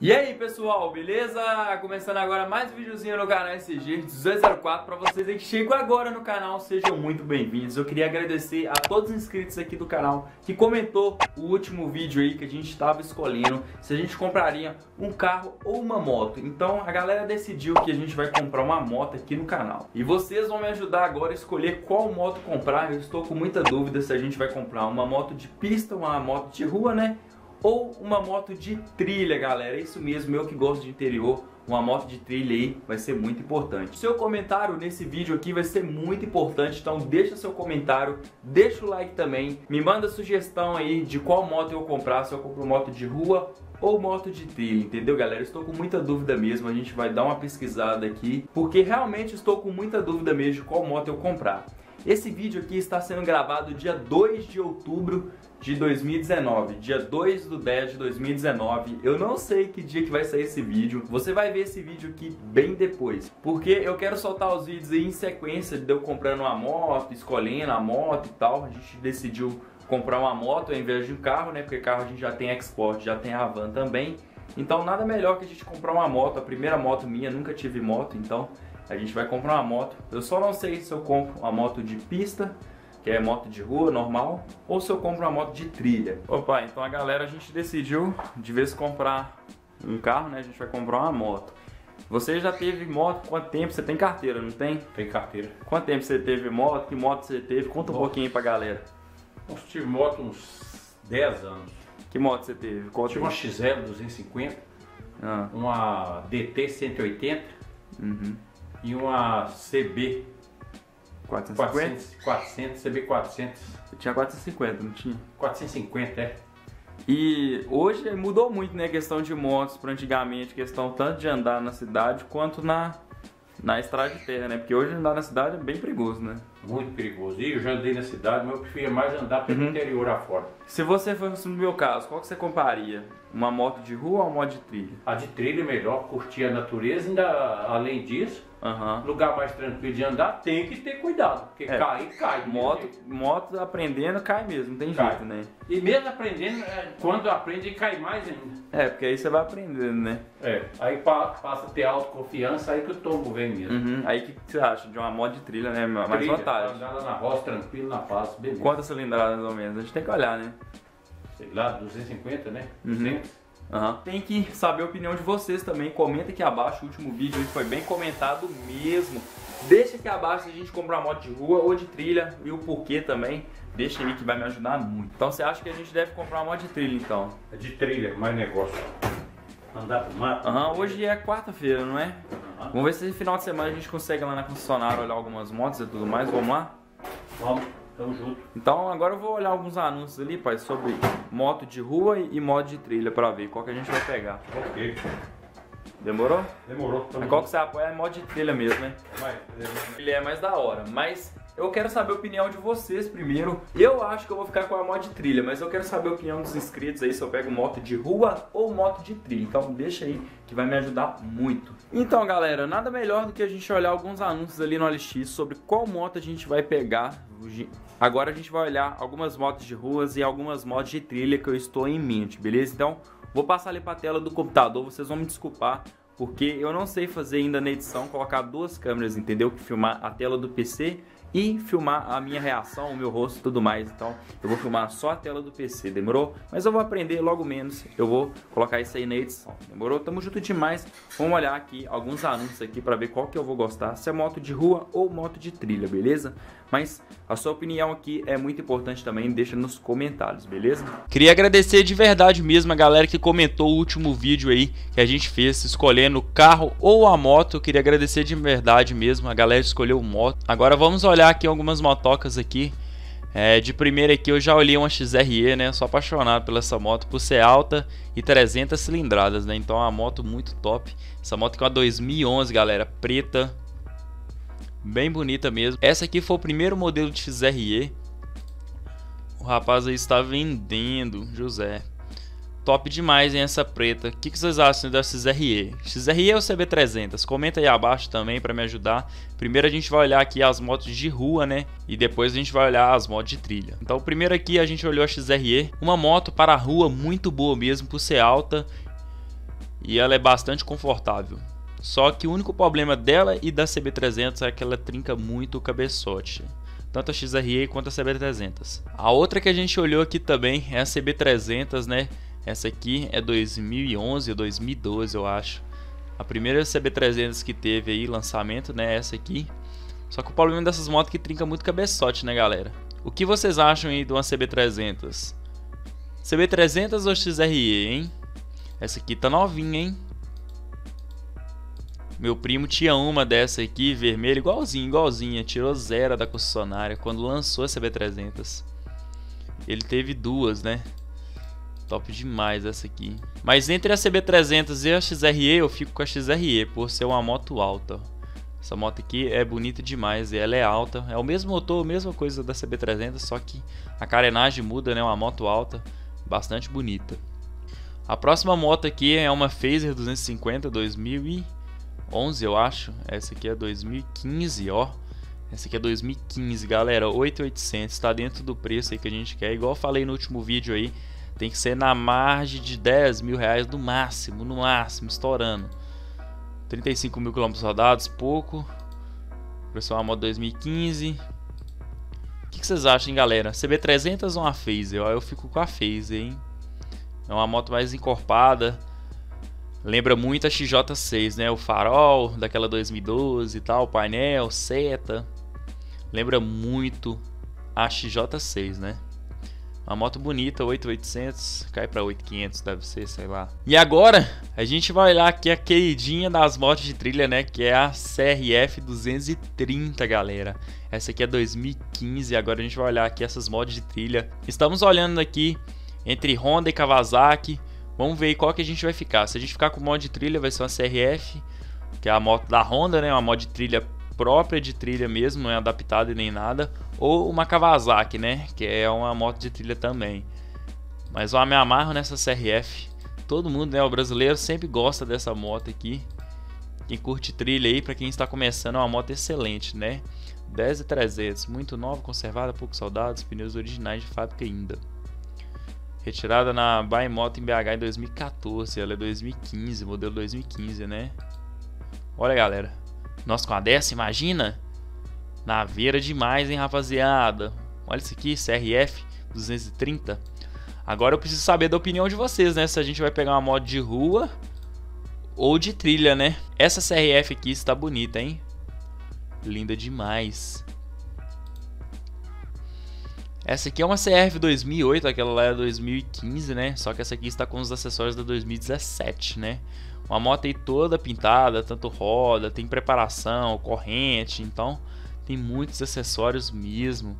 E aí pessoal, beleza? Começando agora mais um videozinho no canal ECG1804. Para vocês aí que chegam agora no canal, sejam muito bem-vindos. Eu queria agradecer a todos os inscritos aqui do canal que comentou o último vídeo aí que a gente estava escolhendo se a gente compraria um carro ou uma moto. Então a galera decidiu que a gente vai comprar uma moto aqui no canal. E vocês vão me ajudar agora a escolher qual moto comprar. Eu estou com muita dúvida se a gente vai comprar uma moto de pista, uma moto de rua, né? Ou uma moto de trilha, galera. É isso mesmo, eu que gosto de interior, uma moto de trilha aí vai ser muito importante. Seu comentário nesse vídeo aqui vai ser muito importante, então deixa seu comentário, deixa o like também, me manda sugestão aí de qual moto eu comprar, se eu compro moto de rua ou moto de trilha, entendeu, galera? Eu estou com muita dúvida mesmo, a gente vai dar uma pesquisada aqui, porque realmente estou com muita dúvida mesmo de qual moto eu comprar. Esse vídeo aqui está sendo gravado dia 2 de outubro de 2019, dia 2/10/2019, eu não sei que dia que vai sair esse vídeo, você vai ver esse vídeo aqui bem depois, porque eu quero soltar os vídeos aí em sequência de eu comprando uma moto, escolhendo a moto e tal. A gente decidiu comprar uma moto ao invés de um carro, né, porque carro a gente já tem Ecosport, já tem a van também, então nada melhor que a gente comprar uma moto, a primeira moto minha, nunca tive moto, então a gente vai comprar uma moto. Eu só não sei se eu compro uma moto de pista, que é moto de rua, normal, ou se eu compro uma moto de trilha. Opa, então a galera, a gente decidiu, de vez comprar um carro, né, a gente vai comprar uma moto. Você já teve moto, quanto tempo? Você tem carteira, não tem? Tem carteira. Quanto tempo você teve moto, que moto você teve? Conta um pouquinho aí pra galera. Eu tive moto uns 10 anos. Que moto você teve? Eu tive uma XR 250, uma DT 180, e uma CB 450? 400, CB 400. Você tinha 450, não tinha? 450, é. E hoje mudou muito, né, a questão de motos para antigamente, questão tanto de andar na cidade quanto na estrada de terra, né? Porque hoje andar na cidade é bem perigoso, né? Muito perigoso. E eu já andei na cidade, mas eu prefiro mais andar pelo interior afora. Se você fosse no meu caso, qual que você compraria? Uma moto de rua ou uma moto de trilha? A de trilha é melhor, curtir a natureza, ainda além disso, lugar mais tranquilo de andar, tem que ter cuidado, porque cai. Moto aprendendo cai mesmo, não tem jeito, né? E mesmo aprendendo, quando aprende cai mais ainda. É, porque aí você vai aprendendo, né? É, aí passa a ter autoconfiança, aí que o tombo vem mesmo. Aí que você acha de uma moto de trilha, né? Mais vantagem. Andar na roça, tranquilo, na paz, beleza. Quantas cilindradas mais ou menos? A gente tem que olhar, né? Sei lá, 250, né? 200. Tem que saber a opinião de vocês também. Comenta aqui abaixo, o último vídeo foi bem comentado mesmo. Deixa aqui abaixo se a gente comprar moto de rua ou de trilha e o porquê também. Deixa aí que vai me ajudar muito. Então você acha que a gente deve comprar uma moto de trilha então? É de trilha, mais negócio. Andar pro mato. Hoje é quarta-feira, não é? Vamos ver se no final de semana a gente consegue lá na concessionária olhar algumas motos e tudo mais. Vamos lá? Vamos. Tamo junto. Então agora eu vou olhar alguns anúncios ali, pai, sobre moto de rua e moto de trilha pra ver qual que a gente vai pegar. Ok. Demorou? Demorou. Qual que você apoia é moto de trilha mesmo, né? Ele é mais da hora, mas eu quero saber a opinião de vocês primeiro. Eu acho que eu vou ficar com a moto de trilha, mas eu quero saber a opinião dos inscritos aí se eu pego moto de rua ou moto de trilha. Então deixa aí que vai me ajudar muito. Então galera, nada melhor do que a gente olhar alguns anúncios ali no OLX sobre qual moto a gente vai pegar. Agora a gente vai olhar algumas motos de ruas e algumas motos de trilha que eu estou em mente, beleza? Então vou passar ali para a tela do computador, vocês vão me desculpar, porque eu não sei fazer ainda na edição, colocar duas câmeras, entendeu? Que filmar a tela do PC e filmar a minha reação, o meu rosto e tudo mais. Então eu vou filmar só a tela do PC, demorou? Mas eu vou aprender logo menos, eu vou colocar isso aí na edição, demorou? Tamo junto demais, vamos olhar aqui alguns anúncios aqui pra ver qual que eu vou gostar, se é moto de rua ou moto de trilha, beleza? Mas a sua opinião aqui é muito importante também, deixa nos comentários, beleza? Queria agradecer de verdade mesmo a galera que comentou o último vídeo aí que a gente fez, escolhendo o carro ou a moto. Eu queria agradecer de verdade mesmo, a galera escolheu moto. Agora vamos olhar aqui algumas motocas aqui. De primeira aqui eu já olhei uma XRE, né? Eu sou apaixonado pela essa moto por ser alta e 300 cilindradas, né? Então é uma moto muito top. Essa moto aqui é uma 2011, galera, preta, bem bonita mesmo. Essa aqui foi o primeiro modelo de XRE. O rapaz aí está vendendo, José. Top demais, hein, essa preta. O que vocês acham da XRE? XRE ou CB300? Comenta aí abaixo também para me ajudar. Primeiro a gente vai olhar aqui as motos de rua, né? E depois a gente vai olhar as motos de trilha. Então primeiro aqui a gente olhou a XRE. Uma moto para a rua muito boa mesmo, por ser alta e ela é bastante confortável. Só que o único problema dela e da CB300 é que ela trinca muito o cabeçote, tanto a XRE quanto a CB300. A outra que a gente olhou aqui também é a CB300, né? Essa aqui é 2011 ou 2012, eu acho. A primeira CB300 que teve aí lançamento, né? Essa aqui. Só que o problema dessas motos é que trinca muito cabeçote, né, galera? O que vocês acham aí de uma CB300? CB300 ou XRE, hein? Essa aqui tá novinha, hein? Meu primo tinha uma dessa aqui, vermelha, igualzinha. Tirou zero da concessionária quando lançou a CB300. Ele teve duas, né? Top demais essa aqui. Mas entre a CB300 e a XRE, eu fico com a XRE, por ser uma moto alta. Essa moto aqui é bonita demais e ela é alta. É o mesmo motor, a mesma coisa da CB300, só que a carenagem muda, né? Uma moto alta, bastante bonita. A próxima moto aqui é uma Fazer 250 2011, eu acho. Essa aqui é 2015, ó. Essa aqui é 2015, galera. 8800, tá dentro do preço aí que a gente quer. Igual eu falei no último vídeo aí, tem que ser na margem de 10 mil reais no máximo, estourando. 35 mil quilômetros rodados, pouco. Pra ser uma moto 2015. O que vocês acham, galera? CB300 ou uma Fazer? Eu fico com a Fazer, hein? É uma moto mais encorpada. Lembra muito a XJ6, né? O farol daquela 2012 e tal, painel, seta. Lembra muito a XJ6, né? Uma moto bonita, 8800, cai pra 8500, deve ser, sei lá. E agora, a gente vai olhar aqui a queridinha das motos de trilha, né? Que é a CRF 230, galera. Essa aqui é 2015, agora a gente vai olhar aqui essas motos de trilha. Estamos olhando aqui entre Honda e Kawasaki. Vamos ver qual que a gente vai ficar. Se a gente ficar com moto de trilha, vai ser uma CRF, que é a moto da Honda, né? Uma moto de trilha própria de trilha mesmo, não é adaptada nem nada. Ou uma Kawasaki, né? Que é uma moto de trilha também. Mas eu me amarro nessa CRF. Todo mundo, né? O brasileiro sempre gosta dessa moto aqui. Quem curte trilha aí, pra quem está começando, é uma moto excelente, né? 10.300, muito nova, conservada, poucos soldados, pneus originais de fábrica ainda. Retirada na BuyMoto em BH em 2014, ela é 2015, modelo 2015, né? Olha, galera, nós com a dessa, imagina? Naveira demais, hein, rapaziada? Olha isso aqui, CRF 230. Agora eu preciso saber da opinião de vocês, né? Se a gente vai pegar uma moto de rua ou de trilha, né? Essa CRF aqui está bonita, hein? Linda demais. Essa aqui é uma CRF 2008, aquela lá é 2015, né? Só que essa aqui está com os acessórios da 2017, né? Uma moto aí toda pintada, tanto roda, tem preparação, corrente, então tem muitos acessórios mesmo.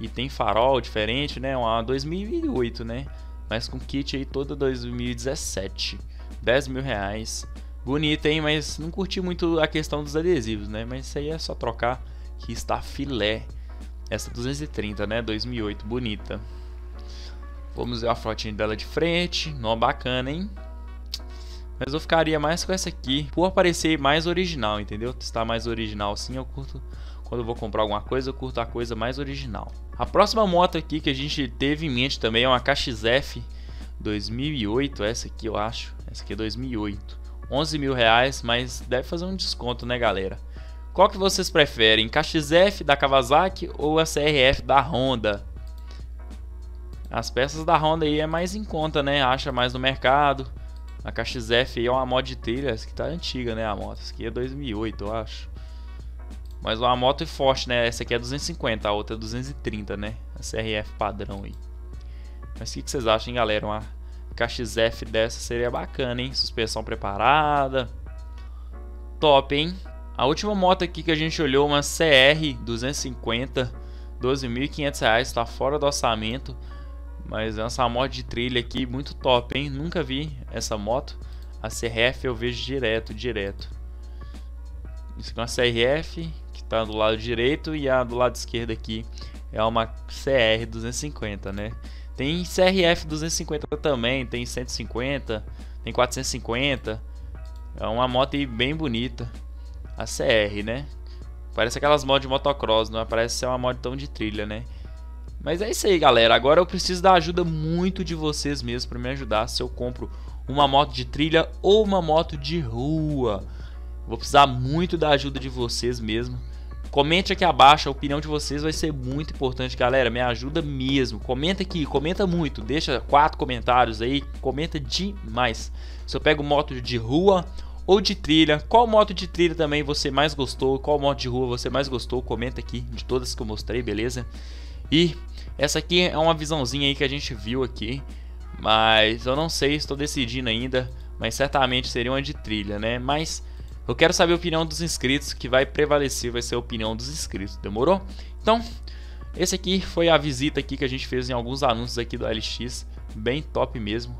E tem farol diferente, né? Uma 2008, né? Mas com kit aí toda 2017, 10 mil reais. Bonita, hein? Mas não curti muito a questão dos adesivos, né? Mas isso aí é só trocar que está filé. Essa 230, né? 2008, bonita. Vamos ver a fotinha dela de frente. Nó bacana, hein? Mas eu ficaria mais com essa aqui, por parecer mais original, entendeu? Está mais original, sim, eu curto. Quando eu vou comprar alguma coisa, eu curto a coisa mais original. A próxima moto aqui que a gente teve em mente também é uma KXF 2008. Essa aqui, eu acho. Essa aqui é 2008. 11 mil reais, mas deve fazer um desconto, né, galera? Qual que vocês preferem? KXF da Kawasaki ou a CRF da Honda? As peças da Honda aí é mais em conta, né? Acha mais no mercado. A KXF aí é uma moto de trilha, essa que tá antiga, né? A moto, essa aqui é 2008, eu acho. Mas uma moto é forte, né? Essa aqui é 250, a outra é 230, né? A CRF padrão aí. Mas o que vocês acham, hein, galera? Uma KXF dessa seria bacana, hein? Suspensão preparada. Top, hein? A última moto aqui que a gente olhou, uma CR250, 12.500 reais, tá fora do orçamento, mas essa moto de trilha aqui, muito top, hein? Nunca vi essa moto, a CRF eu vejo direto. Isso aqui é uma CRF, que tá do lado direito, e a do lado esquerdo aqui é uma CR250, né? Tem CRF250 também, tem 150, tem 450, é uma moto aí bem bonita. A CR, né? Parece aquelas motos de motocross, não parece ser uma moto tão de trilha, né? Mas é isso aí, galera. Agora eu preciso da ajuda muito de vocês mesmo para me ajudar. Se eu compro uma moto de trilha ou uma moto de rua. Vou precisar muito da ajuda de vocês mesmo. Comente aqui abaixo, a opinião de vocês vai ser muito importante, galera. Me ajuda mesmo. Comenta aqui, comenta muito. Deixa 4 comentários aí, comenta demais. Se eu pego moto de rua ou de trilha, qual moto de trilha também você mais gostou? Qual moto de rua você mais gostou? Comenta aqui de todas que eu mostrei, beleza? E essa aqui é uma visãozinha aí que a gente viu aqui, mas eu não sei, estou decidindo ainda, mas certamente seria uma de trilha, né? Mas eu quero saber a opinião dos inscritos, que vai prevalecer, vai ser a opinião dos inscritos, demorou? Então, esse aqui foi a visita aqui que a gente fez em alguns anúncios aqui do OLX, bem top mesmo.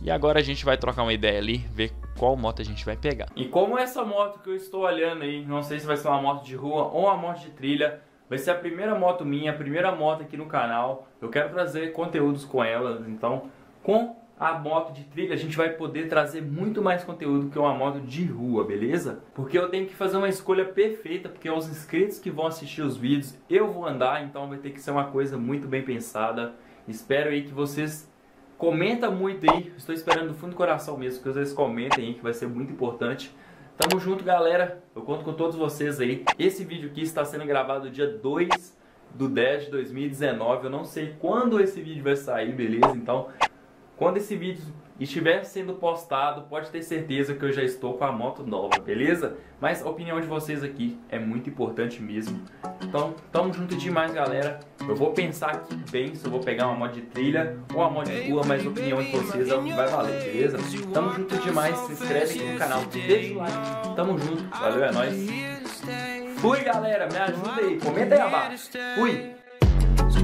E agora a gente vai trocar uma ideia ali, ver qual moto a gente vai pegar. E como essa moto que eu estou olhando aí, não sei se vai ser uma moto de rua ou uma moto de trilha, vai ser a primeira moto minha, a primeira moto aqui no canal. Eu quero trazer conteúdos com ela, então com a moto de trilha a gente vai poder trazer muito mais conteúdo que uma moto de rua, beleza? Porque eu tenho que fazer uma escolha perfeita, porque os inscritos que vão assistir os vídeos, eu vou andar, então vai ter que ser uma coisa muito bem pensada. Espero aí que vocês comentem muito aí, estou esperando do fundo do coração mesmo que vocês comentem aí, que vai ser muito importante. Tamo junto, galera, eu conto com todos vocês aí. Esse vídeo aqui está sendo gravado dia 2/10/2019, eu não sei quando esse vídeo vai sair, beleza? Então, quando esse vídeo estiver sendo postado, pode ter certeza que eu já estou com a moto nova, beleza? Mas a opinião de vocês aqui é muito importante mesmo. Então, tamo junto demais, galera. Eu vou pensar aqui bem se eu vou pegar uma moto de trilha ou uma moto de rua, mas a opinião de vocês é o que vai valer, beleza? Tamo junto demais, se inscreve aqui no canal, deixa o like, tamo junto, valeu, é nóis. Fui, galera, me ajuda aí, comenta aí abaixo. Fui!